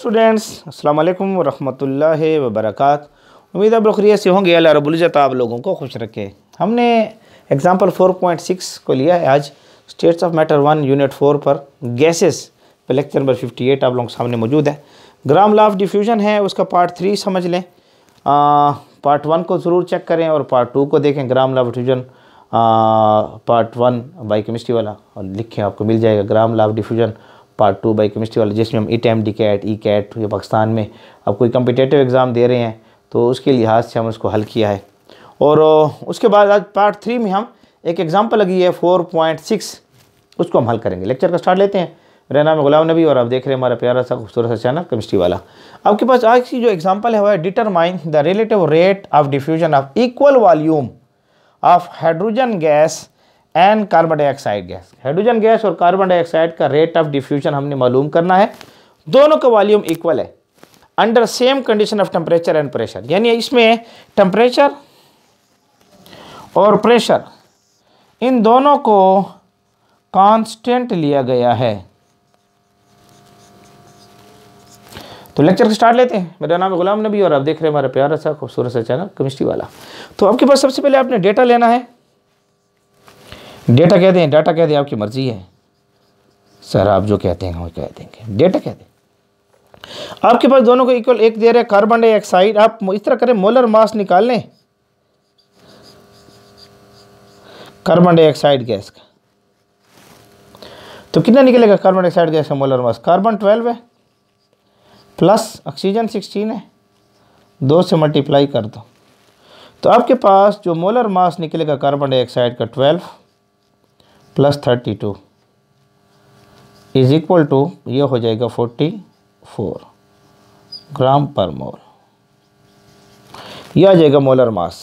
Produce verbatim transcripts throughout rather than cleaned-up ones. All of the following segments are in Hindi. स्टूडेंट्स अस्सलाम वालेकुम रहमतुल्लाहि व बरकातहू। उम्मीद आप बखैरियत से होंगे, अल्लाह रब्बुल इज्जत आप लोगों को खुश रखे। हमने एग्ज़ाम्पल फोर पॉइंट सिक्स को लिया है आज, states of matter one unit four पर गैसेस पर लेक्चर नंबर अट्ठावन आप लोगों के सामने मौजूद है। ग्राम लॉ ऑफ डिफ्यूजन है उसका पार्ट थ्री समझ लें, आ, पार्ट वन को ज़रूर चेक करें और पार्ट टू को देखें। Graham law of diffusion part one by chemistry वाला और लिखें, आपको मिल जाएगा Graham law of diffusion part two by chemistry वाला, जिसमें हम ईटीए एमडीकैट ईकैट या पाकिस्तान में अब कोई कम्पिटेटिव एग्ज़ाम दे रहे हैं तो उसके लिहाज से हम उसको हल किया है। और उसके बाद आज पार्ट थ्री में हम एक एग्ज़ाम्पल लगी है फोर पॉइंट सिक्स, उसको हम हल करेंगे। लेक्चर का स्टार्ट लेते हैं। मेरा नाम है गुलाम नबी और आप देख रहे हैं हमारा प्यारा सा खूबसूरत सा चैनल केमिस्ट्री वाला। आपके पास आज की जो एग्जाम्पल है वह है determine the relative rate of diffusion of equal volume of hydrogen gas and carbon dioxide gas. Hydrogen gas और कार्बन डाइऑक्साइड का रेट ऑफ डिफ्यूजन हमने मालूम करना है। दोनों का वॉल्यूम इक्वल है under same condition of temperature and pressure, यानी इसमें टेम्परेचर और प्रेशर इन दोनों को कांस्टेंट लिया गया है। तो लेक्चर को स्टार्ट लेते हैं। मेरा नाम है गुलाम नबी और आप देख रहे हैं हमारा प्यारा सा खूबसूरत सा चैनल केमिस्ट्री वाला। तो आपके पास सबसे पहले आपने डेटा लेना है, डेटा कह दें डाटा कह दें आपकी मर्जी है सर, आप जो कहते हैं वो कह देंगे, डेटा कह दें। आपके पास दोनों को इक्वल एक दे रहे कार्बन डाइऑक्साइड, आप इस तरह करें मोलर मास निकाल लें कार्बन डाइऑक्साइड गैस का। तो कितना निकलेगा कार्बन डाइऑक्साइड गैस का मोलर मास? कार्बन ट्वेल्व है प्लस ऑक्सीजन सिक्सटीन है, दो से मल्टीप्लाई कर दो तो आपके पास जो मोलर मास निकलेगा कार्बन डाइऑक्साइड का twelve plus thirty two is equal to ये हो जाएगा फोर्टी फोर ग्राम पर मोल। यह आ जाएगा molar mass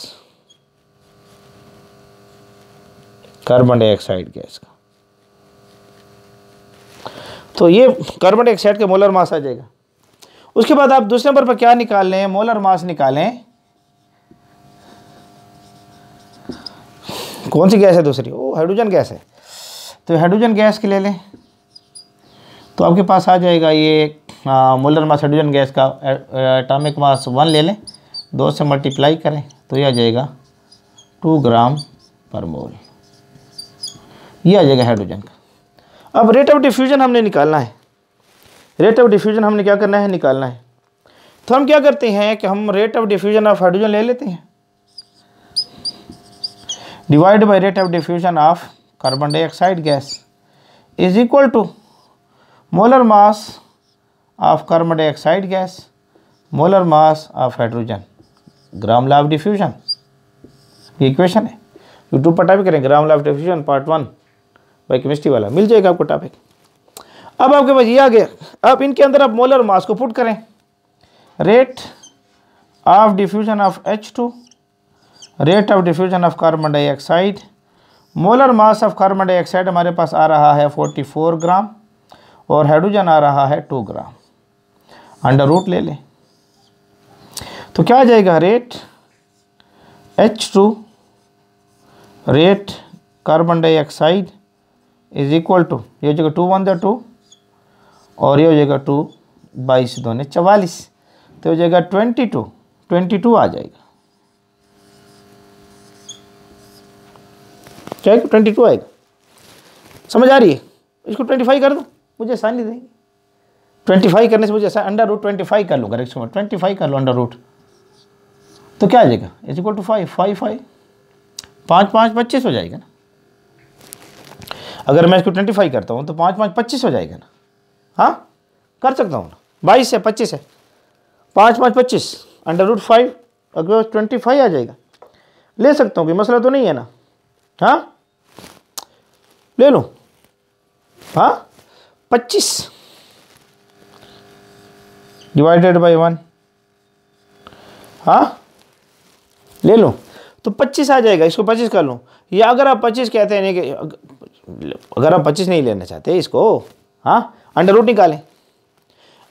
carbon dioxide gas का। तो ये कार्बन डाइऑक्साइड का मोलर मास आ जाएगा। उसके बाद आप दूसरे नंबर पर क्या निकाल लें? मोलर मास निकालें। कौन सी गैस है दूसरी? ओ हाइड्रोजन गैस है, तो हाइड्रोजन गैस की ले लें तो आपके पास आ जाएगा ये आ, मोलर मास हाइड्रोजन गैस का एटॉमिक मास वन ले लें, दो से मल्टीप्लाई करें तो यह आ जाएगा टू ग्राम पर मोल। यह आ जाएगा हाइड्रोजन का। अब रेट ऑफ डिफ्यूजन हमने निकालना है, रेट ऑफ डिफ्यूजन हमने क्या करना है? निकालना है। तो हम क्या करते हैं कि हम rate of diffusion of hydrogen ले लेते हैं divide by rate of diffusion of carbon dioxide gas is equal to molar mass of carbon dioxide gas molar mass of hydrogen Graham law of diffusion. ये इक्वेशन है, यूट्यूब पर टॉपिक करें Graham law of diffusion part one by chemistry वाला, मिल जाएगा आपको टॉपिक। अब आपके पास ये आ गया, अब इनके अंदर आप मोलर मास को पुट करें। Rate of diffusion of H two, rate of diffusion of carbon dioxide, molar mass of carbon dioxide हमारे पास आ रहा है चौवालीस ग्राम और हाइड्रोजन आ रहा है दो ग्राम। अंडर रूट ले लें तो क्या आ जाएगा? Rate H two rate carbon dioxide is equal to ये हो जाएगा टू वन द टू और ये हो जाएगा टू बाईस दोने चवालीस, तो हो जाएगा ट्वेंटी टू ट्वेंटी टू आ जाएगा, चाहे ट्वेंटी टू आएगा। समझ आ रही है? इसको ट्वेंटी फाइव कर दो, मुझे आसानी देगी। ट्वेंटी फाइव करने से मुझे आसान, अंडर रूट ट्वेंटी फाइव कर लूँगा, इसको ट्वेंटी फाइव कर लो अंडर रूट तो क्या आ जाएगा? Is equal to five five five पाँच पाँच पच्चीस हो जाएगा ना। अगर मैं इसको ट्वेंटी फाइव करता हूँ तो पाँच पाँच पच्चीस हो जाएगा ना, हाँ कर सकता हूँ ना, बाईस है पच्चीस है पाँच पाँच पच्चीस अंडर रूट फाइव अगर ट्वेंटी फाइव आ जाएगा। ले सकता हूँ, कोई मसला तो नहीं है ना? हाँ ले लो, हाँ पच्चीस डिवाइडेड बाय वन, हाँ ले लो तो पच्चीस आ जाएगा। इसको पच्चीस कर लो, या अगर आप पच्चीस कहते हैं नहीं कि अगर आप पच्चीस नहीं लेना चाहते इसको, हाँ अंडर रूट निकालें,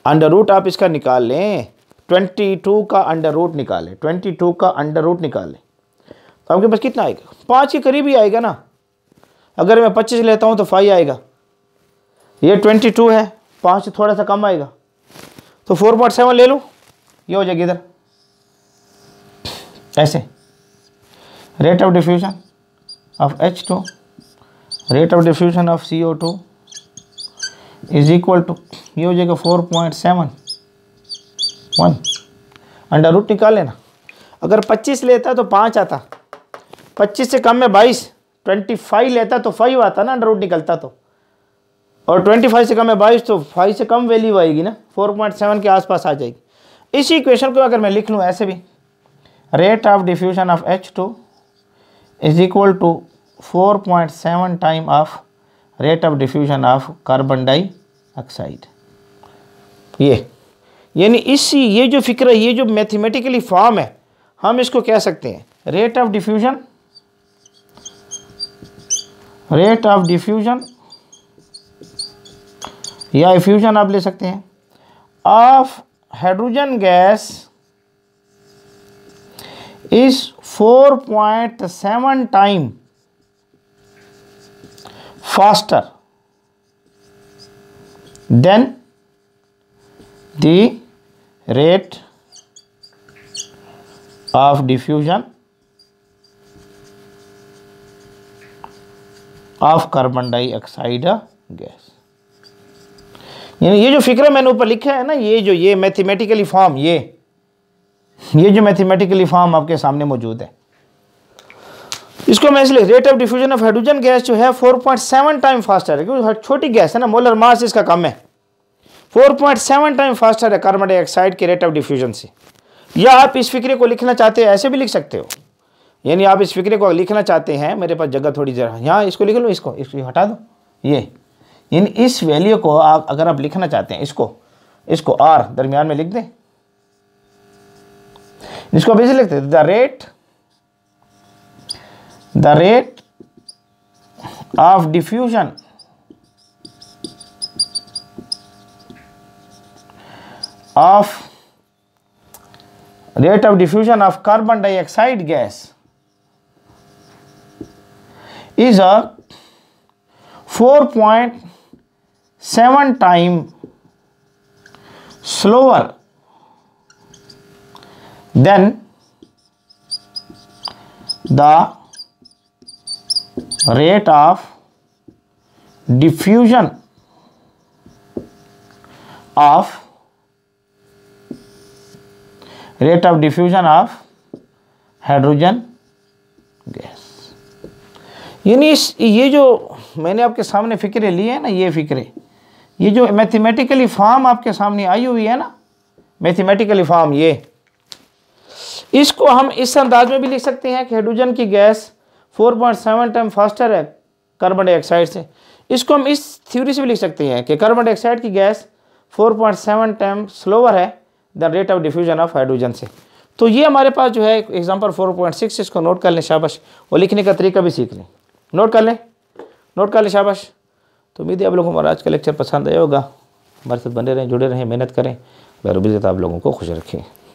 अंडर रूट आप इसका निकाल लें बाईस का अंडर रूट निकालें, बाईस का अंडर रूट निकालें तो आपके पास कितना आएगा? पाँच के करीब ही आएगा ना। अगर मैं पच्चीस लेता हूँ तो फाइव आएगा, ये बाईस है पाँच से थोड़ा सा कम आएगा तो फोर पॉइंट सेवन ले लो, ये हो जाएगी इधर ऐसे rate of diffusion of H two rate of diffusion of C O two is equal to ये हो जाएगा four point seven one under root निकाल लेना। अगर पच्चीस लेता तो पाँच आता, पच्चीस से कम में बाईस, पच्चीस लेता तो फाइव आता ना, अंडर रूट निकलता तो, और पच्चीस से कम में बाईस तो फाइव से कम वैल्यू आएगी ना, फोर पॉइंट सेवन के आसपास आ जाएगी। इसी इक्वेशन को अगर मैं लिख लूँ ऐसे भी rate of diffusion of H two is equal to four point seven time of rate of diffusion of carbon dioxide. ये यानी इसी ये जो फिक्र है, ये जो मैथमेटिकली फॉर्म है, हम इसको कह सकते हैं rate of diffusion rate of diffusion या इफ्यूजन आप ले सकते हैं of hydrogen gas is four point seven time faster than the rate of diffusion of carbon dioxide gas। यानी ये जो फिक्र मैंने ऊपर लिखा है ना, ये जो ये मैथमेटिकली फॉर्म ये ये जो मैथमेटिकली फॉर्म आपके सामने मौजूद है, इसको मैं इसलिए rate of diffusion of hydrogen gas जो है four point seven time faster है, क्योंकि छोटी गैस है ना, मोलर मास इसका कम है, four point seven time faster है कार्बन डाइऑक्साइड के रेट ऑफ डिफ्यूजन से। या आप इस फिक्रे को लिखना चाहते हो ऐसे भी लिख सकते हो, यानी आप इस फिक्रे को लिखना चाहते हैं, मेरे पास जगह थोड़ी जरा यहाँ इसको लिख लो, इसको इसको हटा दो, ये यानी इस वैल्यू को आप अगर आप लिखना चाहते हैं, इसको इसको आर दरमियान में लिख दें, इसको आप ऐसे लिखते हैं the rate the rate of diffusion of rate of diffusion of carbon dioxide gas is a four point seven time slower than the rate of diffusion of rate of diffusion of hydrogen gas. यानी इस ये जो मैंने आपके सामने फिक्रे लिए हैं ना, ये फिक्रे ये जो मैथमेटिकली फॉर्म आपके सामने आई हुई है ना, मैथमेटिकली फॉर्म ये, इसको हम इस अंदाज में भी लिख सकते हैं कि हाइड्रोजन की gas four point seven time faster है कार्बन डाइऑक्साइड से। इसको हम इस थ्योरी से भी लिख सकते हैं कि कार्बन डाइऑक्साइड की gas four point seven time slower है the rate of diffusion of hydrogen से। तो ये हमारे पास जो है एग्जाम्पल फोर पॉइंट सिक्स, इसको नोट कर लें शाबाश, और लिखने का तरीका भी सीख लें, नोट कर लें नोट कर लें शाबाश। तो उम्मीद है आप लोगों को हमारा आज का लेक्चर पसंद आया होगा। हमारे साथ बने रहें, जुड़े रहें, मेहनत करें, रब इज़्ज़त आप लोगों को खुश रखें।